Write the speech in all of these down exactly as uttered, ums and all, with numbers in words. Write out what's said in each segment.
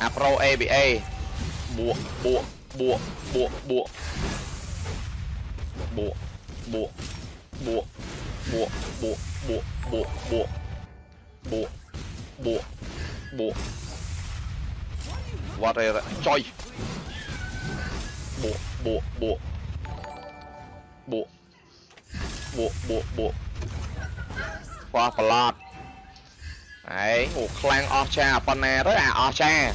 อ่ะโปรเอบีเอบวกบวกบวกบวกบวกบวกบวกบวกบวกบวกบวกบวกบวกบวกบวกบวกว่าอะไรละจอยบวกบวกบวกบวกบวกบวกบวกฟ้าประหลาดไอ้โอ้คลางออฟแชร์ปนแน่หรืออ่ะออฟแชร์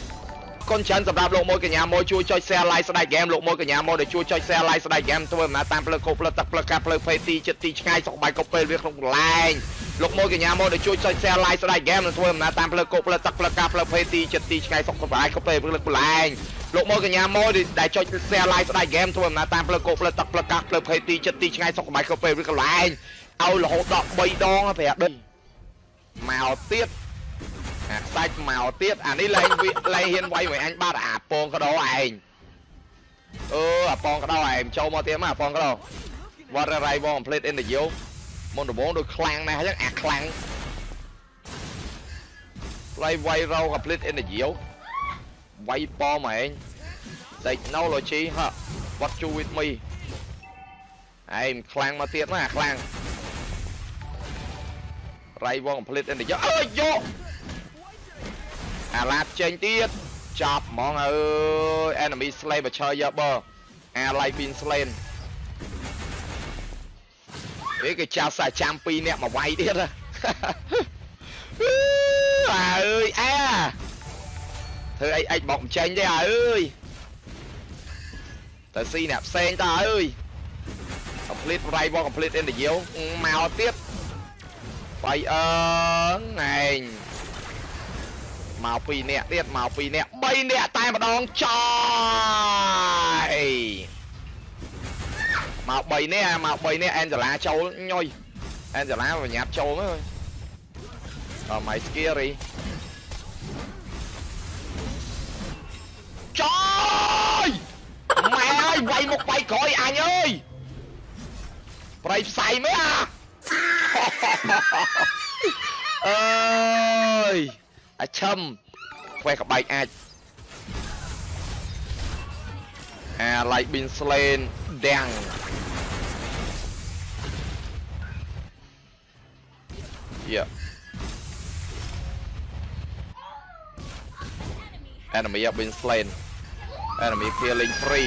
คนเชิญสำหรับโลกมวยกับยามมวยช่วยจอยแชร์ไลฟ์สไตล์เกมโลกมวยกับยามมวยเดี๋ยวช่วยจอยแชร์ไลฟ์สไตล์เกมตัวแบบนั้นตามเปลือกเปลือกตักเปลือกกาเปลือกเพตีจิตตีง่ายสองใบก็เป็นเรื่องของไลน์โลกมวยกับยามมวยเดี๋ยวช่วยจอยแชร์ไลฟ์สไตล์เกมตัวแบบนั้นตามเปลือกเปลือกตักเปลือกกาเปลือกเพตีจิตตีง่ายสองใบก็เป็นเรื่องของไลน์โลกมวยกับยามมวยได้จอยแชร์ไลฟ์สไตล์เกมตัวแบบนั้นตามเปลือกเปลือกตักเปลือกกาเปลือกเพตีจิตตีง่ายสองใบก็เป็นเรื่องของไลน์เอาหลอกดอกใบดองไปเด้อมาเอาเตี้ยใส่มาเอาเตี้ยอันนี้เลยเลยเห็นไว้เหมือนอันบ้าอาปองกระโดดเองเอออาปองกระโดดเองโชว์มาเตี้ยมาปองกระโดดว่าอะไรบอลเพลทเอ็นเดียวมันโดนโดนคลังนะยังอักคลังไล่ไวเรากับเพลทเอ็นเดียวไวปอมเองใส่เน่าเลยชี้ฮะวัดชูวิทมีไอ้คลังมาเตี้ยมาคลังไรวงผลิตอันเดียวเอ้ยโยอาลาเจนตี้จับมองเออแอนนามิสเลย์มาเชยบออาไลฟินสเลนเฮ้ยก็ชาวสายแชมปีเนี่ยมาไวเดียนะอาเอ้ยแอเธอไอไอบอกเจนได้อาเอ้ยแต่ซีเนี่ยเซนตาเอ้ยผลิตไรวงผลิตอันเดียวมาเอาเตี้ยไปเอิงไงมาปีเนี่ยเรียกมาปีเนี่ยใบเนี่ยตายมาดองจอยมาใบเนี่ยมาใบเนี่ยแอนจะล้าโจย่อยแอนจะล้าไปยับโจมั้ยต่อไม้สกีรีจอยแม่ไอ้ใบมุกใบคอยอันเอ้ยไปใส่ไหมอะเอ้ยอาช่ำแควกับใบแอดแอร์ไลท์บินสเลนแดงเยอะแอนมีบินสเลนแอนมีเฟียลิงฟรี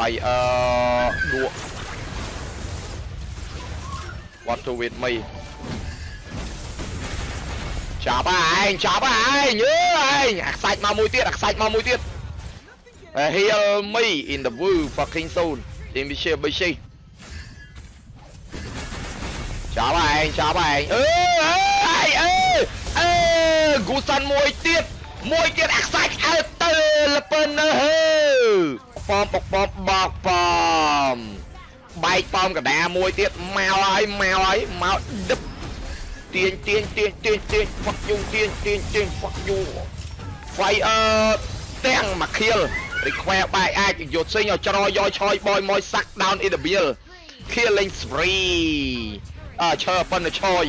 ไปเอ่อดูวัตถุวิทย์มีจับไปจับไปเนื้ออักไซมาโมยเตี้ยอักไซมาโมยเตี้ย Hear me in the blue fucking zone in the ship bc จับไปจับไปเออเออเออเออกูสันโมยเตี้ยโมยเตี้ยอักไซเอาเตอร์ละเป็นเนอปอมปอกปอมบอกปอมใบปอมกับแดงมวยเตี้ยแมวไอ้แมวไอ้แมวดึบเตียนเตียนเตียนเตียนเตียนฟักยูเตียนเตียนเตียนฟักยูไฟเออแต้งมาเคียลไปแควไปไอ้หยุดซิงเอาจรอยชอยบอยมอยซักดาวน์อินเดเบียลเคียลลิงสปรีอ่าเชอร์ปันชอย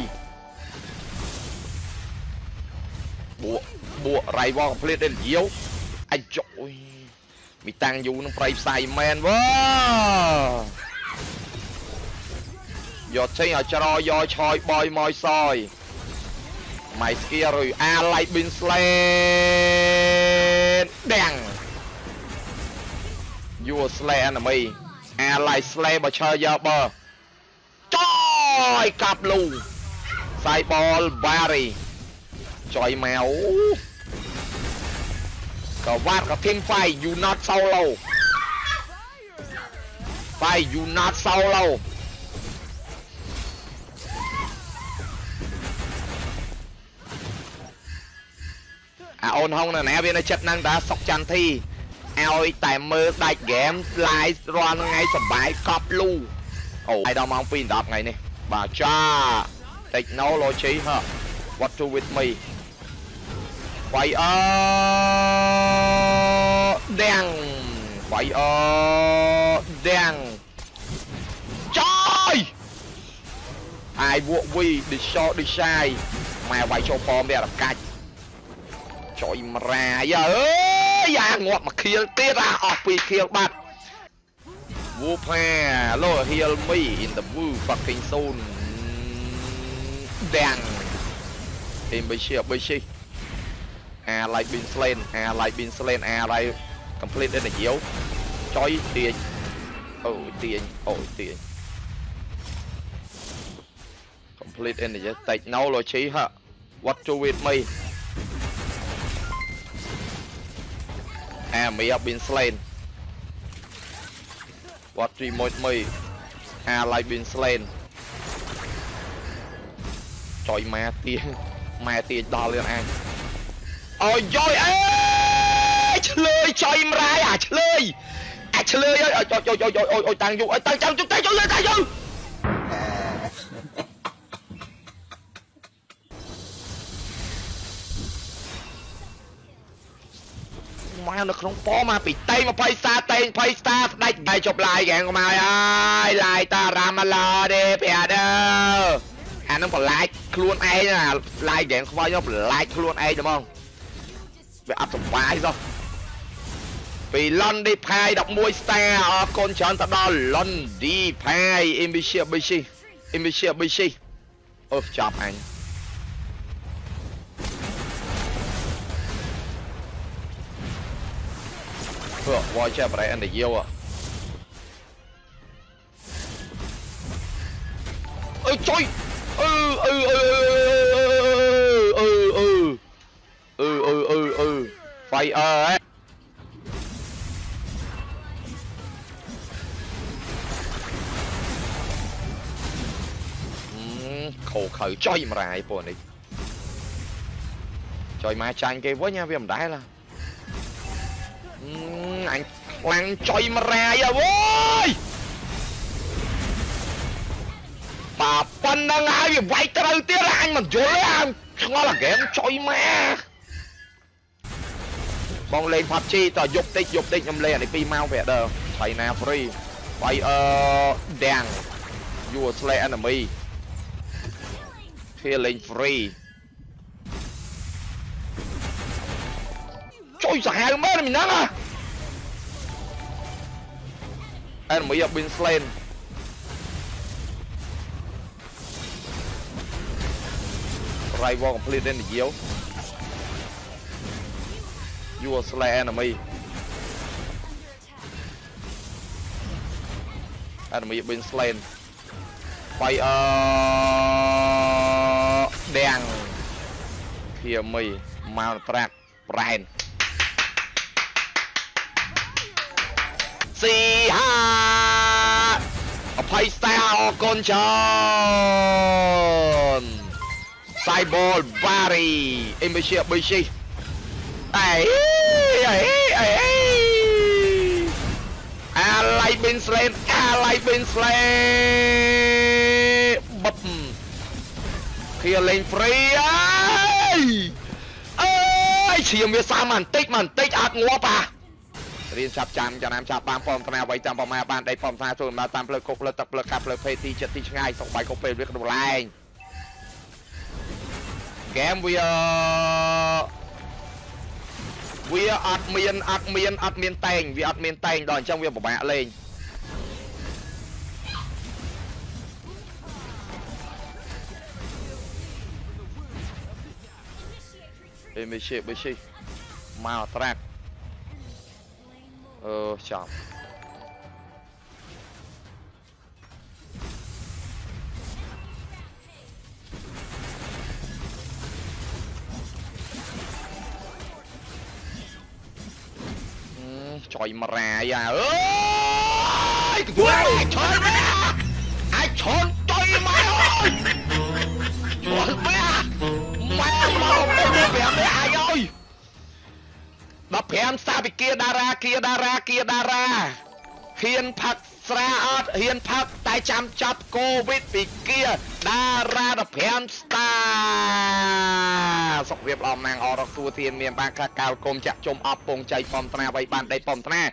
บัวบัวไรวอลเพลทเดนเยี่ยวไอ้โจ้มีตังอยู่น้องไพรใส่แมนวะหยดใช่เหรอจรอยชอยบอยมอยซอยไม่สกีรุยอาไลบินสเลนแดงยูสเลนอะมีอาไลสเลนมาเชยยาเบอร์จอยกับลูใส่บอลบารีจอยแมวก็วาดกับทีมไฟยูนัทเซาโลไฟยูนัทเซาโลอ่ะโอนห้องน่ะนะเวียนเช็ดนั่งตาสกจันทีเอาแต่มือได้เกมไลฟ์รอนไงสบายกอบลูโอ้ไอ้ดอมองปีนดอบไงนี่บาจ้าเทคโนโลยีฮะ What to with meไฟเออแดงไฟเออแดงจอยไอ้วัววีดิชอดิชาย แม่ไวโชว์ฟอร์มเดียร์กันจอยมาแร่ย่าเอ้ยย่างวดมาเคียงเตี้ยออกปีเคียงบัดวูแพร์โลเฮียลมี่อินเดอะวูฟักกิ้งซูนแดงเอ็มบิเชียบิเชียแอร์ไลน์บินสเลนแอร์ไลน์บินสเลนแอร์ไลน์คอมพลีทได้หนึ่งเดียวจอยเตียนโอ้ยเตียนโอ้ยเตียนคอมพลีทได้หนึ่งเดียวแต่เนาโลชีฮะวัตจูวิทมีแอร์มีบินสเลนวัตรีมดมีแอร์ไลน์บินสเลนจอยแม่เตียนแม่เตียนดาวเรืองแอร์โอ้ยโอยเอ้ยเฉลยจอยมรายอ่ะเฉลยอ่ะเฉลยอ่ะโอยโอยโอยโอยตังอยู่ตังจังจุ๊บตังจุ๊บเลยตังอยู่มาเนาะขนมป้อมาปิดเตยมาไพศาลเตยไพศาลได้ได้จบลายแกงก็มาไอ้ลายตารามารอเด้เพียเด้ออันนั้นผมลายคล้วนไอ้น่ะลายแกงควายผมลายคล้วนไอ้จะมองไปอัพสบายซะไปลอนดีพายดอกมวยสเตอร์ออกคนชอนตะดอลอนดีพายอิมบิเชียบิชีอิมบิเชียบิชีโอ้จับอันเพื่อวอยเชอร์อะไรอันเดียวอ่ะเอ้ยจอยเออเออเออเออเออเออเออเออเออไฟเออโขกเข่าจอยมาไรปวดนี่จอยมาจังเกวะเนี่ยพี่ผมได้ละอันหลังจอยมาไรอะโว้ยป่าปันนั่งไอ้พี่ไว้ตะลึงเตี้ยอันมันโย่อันงอละเกมจอยมาบอลเลนพับชีต่อยกติ๊กยกติ๊กยำเลนในปีเมาแผลเดิมไทยนาฟรีไปเออแดงยูสเลนอเมริเทเลนฟรีช่วยสายเมื่อไหร่นั่งอ่ะอเมริกาบินสเลนไรวอลคอมพลีทได้หนึ่งเดียวยูสเลนอเมริกาอเมริกาบินสเลนไปเออแดงเขียวมีมาร์ตรักแบรนด์สี่ห้าอภัยสตาร์ออกคนชนไซบอลบารีเอ็มบิเชียบิชีไอ้ไอ้ไอ้อะไรเป็นเซนอะไรเป็นเซนบับเคลียร์เลนฟรีไอ้ไอ้เฉียงเวียสามันติ๊กมันติ๊กอัดงัวป่ะเรียนสับจำจะนำชาปามปอมตนาไว้จำปอมมาบ้านได้ปอมทาส่วนมาตามเพลกเพลตักเพลกเพลเพลตีเจ็ดตีง่ายสองใบก็เป็นเรื่องดูแรงแกมเวียเวียอัดเมียนอัดเมียนอัดเมียนแตงเวียอัดเมียนแตงดอนจังเวียบอกแม่เล่นเอ็มบิชีบิชีมาตรักเออจับจอยมาแร่ย่าเอ้ยเว้ยชนมาไอ้ชนจอยมาโอ้ยชนมาแม่มาไม่ได้แบบนี้ไอ้ย่อยมาแพมซาบิเกียดาราเกียดาราเกียดาราเฮียนพักสระอัดเฮียนพักตายจำจับโควิดปิเกียดารามาแพมสตาสกเรียบออมนางออรักตัวเทียนเมียนบางคาเกากลมจะจมอับปงใจปอมตนาใบบานได้ปอมตนา